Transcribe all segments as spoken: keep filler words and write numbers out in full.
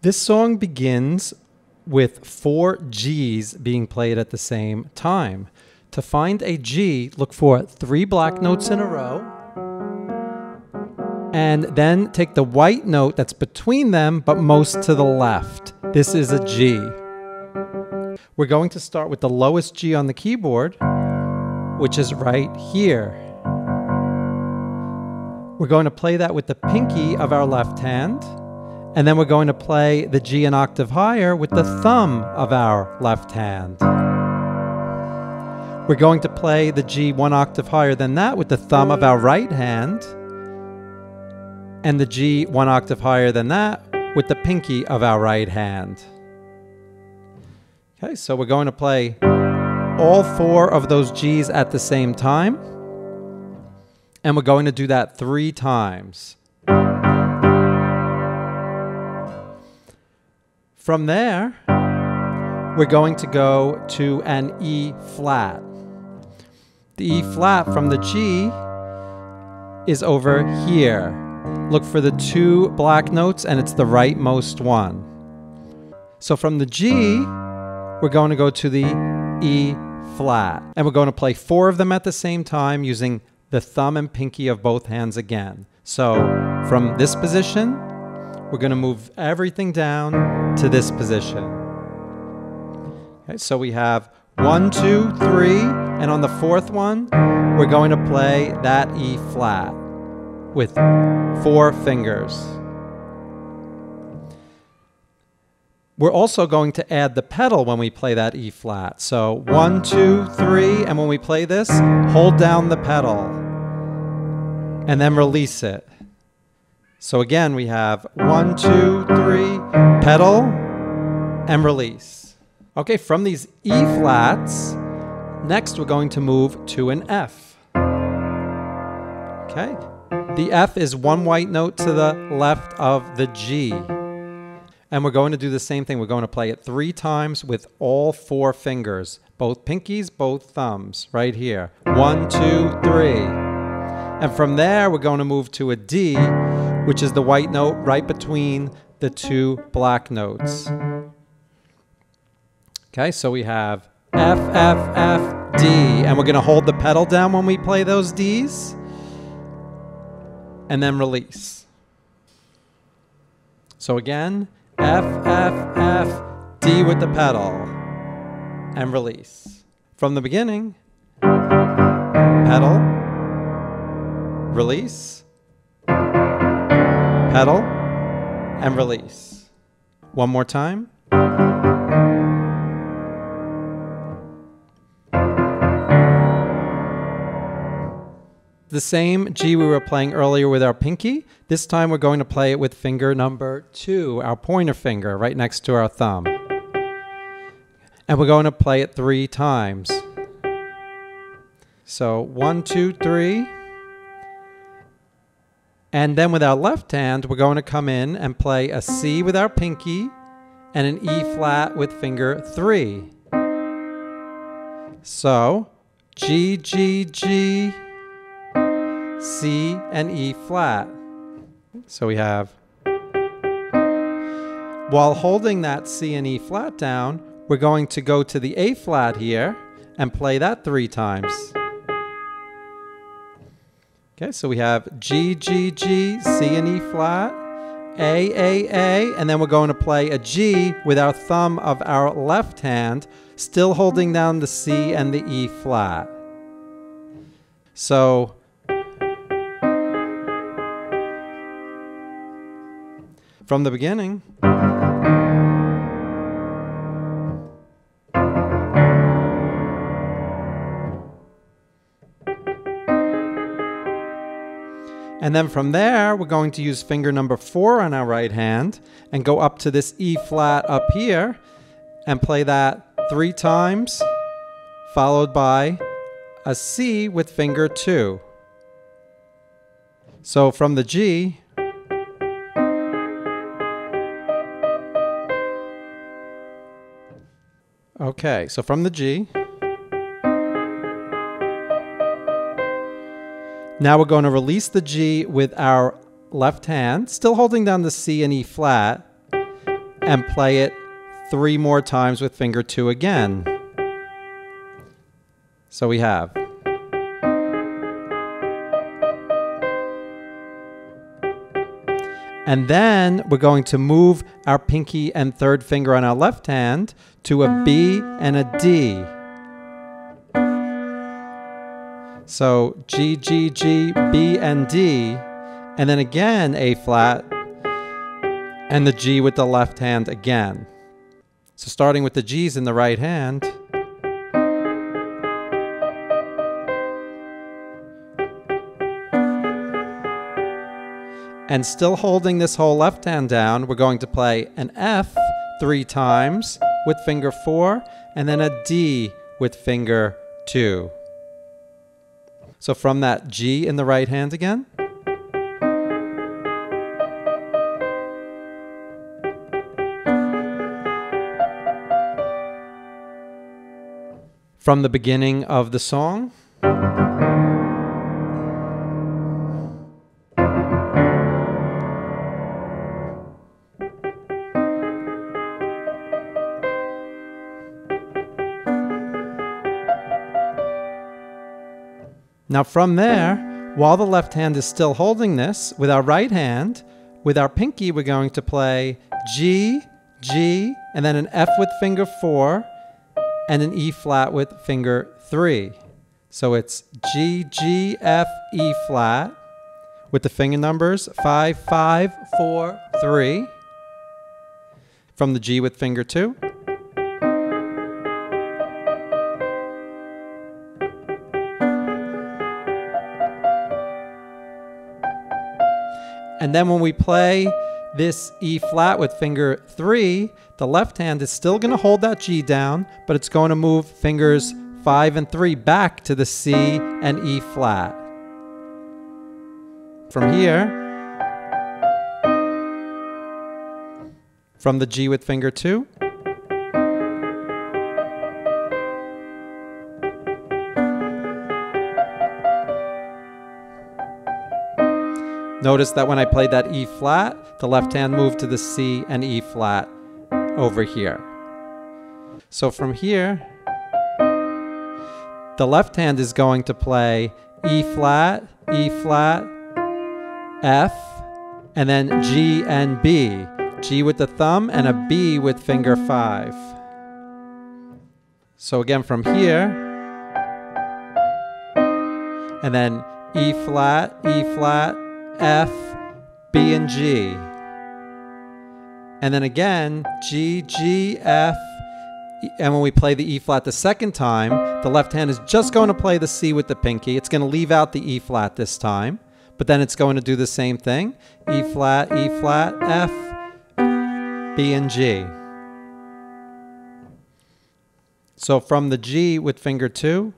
This song begins with four G's being played at the same time. To find a G, look for three black notes in a row, and then take the white note that's between them, but most to the left. This is a G. We're going to start with the lowest G on the keyboard, which is right here. We're going to play that with the pinky of our left hand, and then we're going to play the G an octave higher with the thumb of our left hand. We're going to play the G one octave higher than that with the thumb of our right hand, and the G one octave higher than that with the pinky of our right hand. Okay, so we're going to play all four of those G's at the same time, and we're going to do that three times. From there, we're going to go to an E flat. The E flat from the G is over here. Look for the two black notes, and it's the rightmost one. So from the G, we're going to go to the E flat, and we're going to play four of them at the same time using the thumb and pinky of both hands again. So from this position, we're going to move everything down to this position. So we have one, two, three, and on the fourth one, we're going to play that E flat with four fingers. We're also going to add the pedal when we play that E flat. So one, two, three, and when we play this, hold down the pedal and then release it. So again, we have one, two, three, pedal and release. Okay, from these E flats, next we're going to move to an F. Okay, the F is one white note to the left of the G. And we're going to do the same thing. We're going to play it three times with all four fingers, both pinkies, both thumbs, right here. One, two, three. And from there, we're going to move to a D, which is the white note right between the two black notes. Okay, so we have F, F, F, D, and we're going to hold the pedal down when we play those Ds, and then release. So again, F, F, F, D with the pedal, and release. From the beginning, pedal, release, pedal, and release. One more time. The same G we were playing earlier with our pinky. This time we're going to play it with finger number two, our pointer finger, right next to our thumb. And we're going to play it three times. So one, two, three. And then with our left hand, we're going to come in and play a C with our pinky and an E flat with finger three. So G, G, G, C and E flat. So we have, while holding that C and E flat down, we're going to go to the A flat here and play that three times. Okay, so we have G, G, G, C and E flat, A, A, A, and then we're going to play a G with our thumb of our left hand, still holding down the C and the E flat. So from the beginning, and then from there, we're going to use finger number four on our right hand and go up to this E flat up here and play that three times, followed by a C with finger two. So from the G, Okay, so from the G, now we're going to release the G with our left hand, still holding down the C and E flat, and play it three more times with finger two again. So we have. And then we're going to move our pinky and third finger on our left hand to a B and a D. So G, G, G, B, and D. And then again A flat and the G with the left hand again. So starting with the G's in the right hand. And still holding this whole left hand down, we're going to play an F three times with finger four, and then a D with finger two. So from that G in the right hand again. From the beginning of the song. Now from there, while the left hand is still holding this, with our right hand, with our pinky, we're going to play G, G, and then an F with finger four, and an E flat with finger three. So it's G, G, F, E flat, with the finger numbers five, five, four, three, from the G with finger two. And then when we play this E flat with finger three, the left hand is still going to hold that G down, but it's going to move fingers five and three back to the C and E flat. From here, from the G with finger two, notice that when I played that E flat, the left hand moved to the C and E flat over here. So from here, the left hand is going to play E flat, E flat, F, and then G and B. G with the thumb and a B with finger five. So again from here, and then E flat, E flat, F, B, and G. And then again, G, G, F. And when we play the E flat the second time, the left hand is just going to play the C with the pinky. It's going to leave out the E flat this time, but then it's going to do the same thing. E flat, E flat, F, B, and G. So from the G with finger two,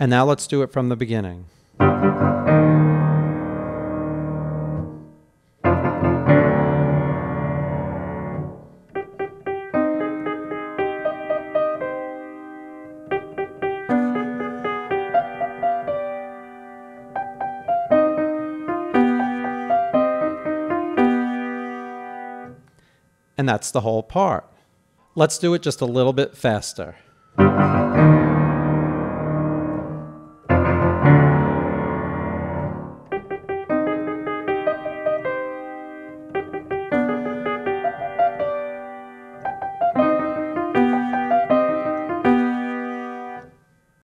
and now let's do it from the beginning. And that's the whole part. Let's do it just a little bit faster.